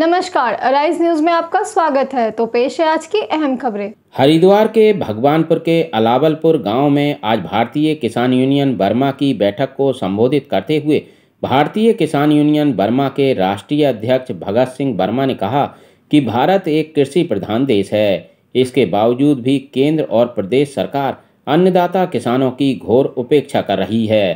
नमस्कार, arise news में आपका स्वागत है। तो पेश है आज की अहम खबरें। हरिद्वार के भगवानपुर के अलावलपुर गांव में आज भारतीय किसान यूनियन वर्मा की बैठक को संबोधित करते हुए भारतीय किसान यूनियन वर्मा के राष्ट्रीय अध्यक्ष भगत सिंह वर्मा ने कहा कि भारत एक कृषि प्रधान देश है। इसके बावजूद भी केंद्र और प्रदेश सरकार अन्नदाता किसानों की घोर उपेक्षा कर रही है।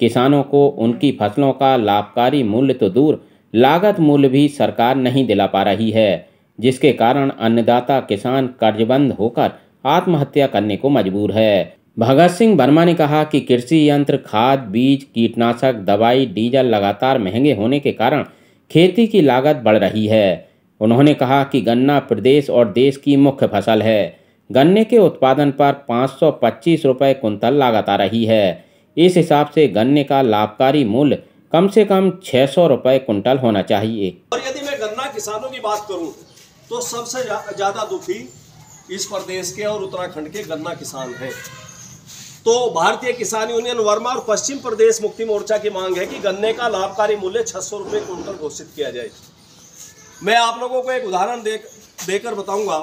किसानों को उनकी फसलों का लाभकारी मूल्य तो दूर लागत मूल्य भी सरकार नहीं दिला पा रही है, जिसके कारण अन्नदाता किसान कर्जबंद होकर आत्महत्या करने को मजबूर है। भगत सिंह वर्मा ने कहा कि कृषि यंत्र, खाद, बीज, कीटनाशक, दवाई, डीजल लगातार महंगे होने के कारण खेती की लागत बढ़ रही है। उन्होंने कहा कि गन्ना प्रदेश और देश की मुख्य फसल है। गन्ने के उत्पादन पर 525 रुपये कुंतल लागत आ रही है। इस हिसाब से गन्ने का लाभकारी मूल्य कम से कम 600 रुपये कुंतल होना चाहिए। और यदि मैं गन्ना किसानों की बात करूं तो सबसे ज़्यादा दुखी इस प्रदेश के और उत्तराखंड के गन्ना किसान हैं। तो भारतीय किसान यूनियन वर्मा और पश्चिम प्रदेश मुक्ति मोर्चा की मांग है कि गन्ने का लाभकारी मूल्य 600 रुपये कुंतल घोषित किया जाए। मैं आप लोगों को एक उदाहरण देकर बताऊँगा।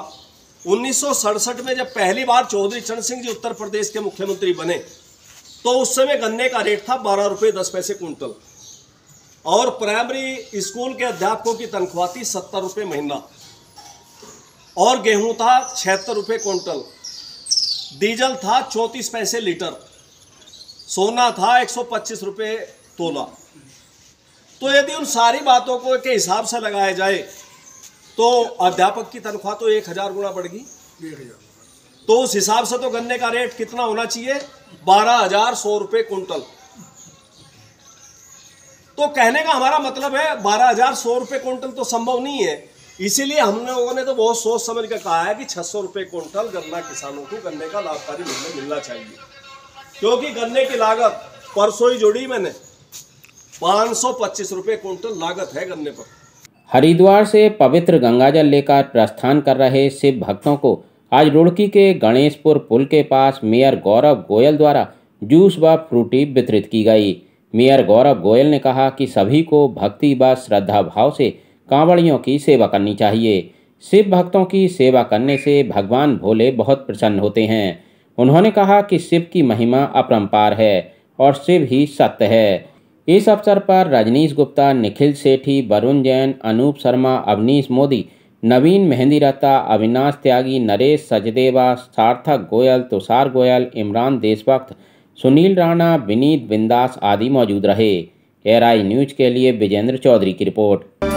1967 में जब पहली बार चौधरी चरण सिंह जी उत्तर प्रदेश के मुख्यमंत्री बने तो उस समय गन्ने का रेट था 12 रुपये 10 पैसे कुंटल और प्राइमरी स्कूल के अध्यापकों की तनख्वाह थी 70 रुपये महीना और गेहूं था 76 रुपये कुंटल, डीजल था 34 पैसे लीटर, सोना था 125 रुपये तोला। तो यदि उन सारी बातों को के हिसाब से लगाया जाए तो अध्यापक की तनख्वाह तो 1000 गुना बढ़ गई। तो उस हिसाब से तो गन्ने का रेट कितना होना चाहिए? 12,100 रुपये कुंटल। तो कहने का हमारा मतलब है 12,100 रुपये कुंटल तो संभव नहीं है। इसीलिए हम लोगों ने तो बहुत सोच समझ कर कहा है कि 600 रुपये कुंटल गन्ना किसानों को गन्ने का लाभकारी मूल्य मिलना चाहिए, क्योंकि गन्ने की लागत परसों ही जोड़ी मैंने 525 रुपये कुंटल लागत है गन्ने पर। हरिद्वार से पवित्र गंगाजल लेकर प्रस्थान कर रहे शिव भक्तों को आज रुड़की के गणेशपुर पुल के पास मेयर गौरव गोयल द्वारा जूस व फ्रूटी वितरित की गई। मेयर गौरव गोयल ने कहा कि सभी को भक्ति व श्रद्धा भाव से कांवड़ियों की सेवा करनी चाहिए। शिव भक्तों की सेवा करने से भगवान भोले बहुत प्रसन्न होते हैं। उन्होंने कहा कि शिव की महिमा अपरंपार है और शिव ही सत्य है। इस अवसर पर रजनीश गुप्ता, निखिल सेठी, वरुण जैन, अनूप शर्मा, अवनीश मोदी, नवीन मेहंदी, अविनाश त्यागी, नरेश सचदेवा, सार्थक गोयल, तुषार गोयल, इमरान देशभक्त, सुनील राणा, विनीत विंदास आदि मौजूद रहे। एआरआई न्यूज के लिए विजेंद्र चौधरी की रिपोर्ट।